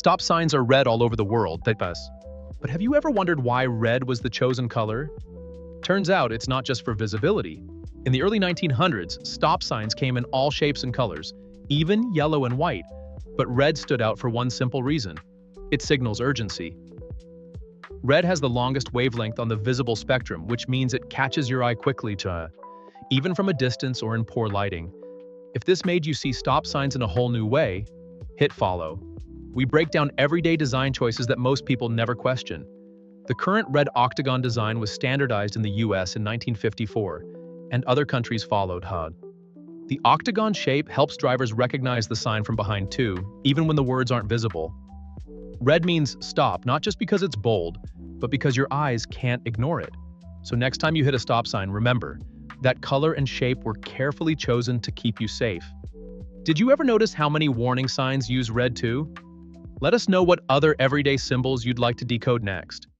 Stop signs are red all over the world, but have you ever wondered why red was the chosen color? Turns out it's not just for visibility. In the early 1900s, stop signs came in all shapes and colors, even yellow and white, but red stood out for one simple reason. It signals urgency. Red has the longest wavelength on the visible spectrum, which means it catches your eye quickly, even from a distance or in poor lighting. If this made you see stop signs in a whole new way, hit follow. We break down everyday design choices that most people never question. The current red octagon design was standardized in the US in 1954, and other countries followed. The octagon shape helps drivers recognize the sign from behind too, even when the words aren't visible. Red means stop, not just because it's bold, but because your eyes can't ignore it. So next time you hit a stop sign, remember that color and shape were carefully chosen to keep you safe. Did you ever notice how many warning signs use red too? Let us know what other everyday symbols you'd like to decode next.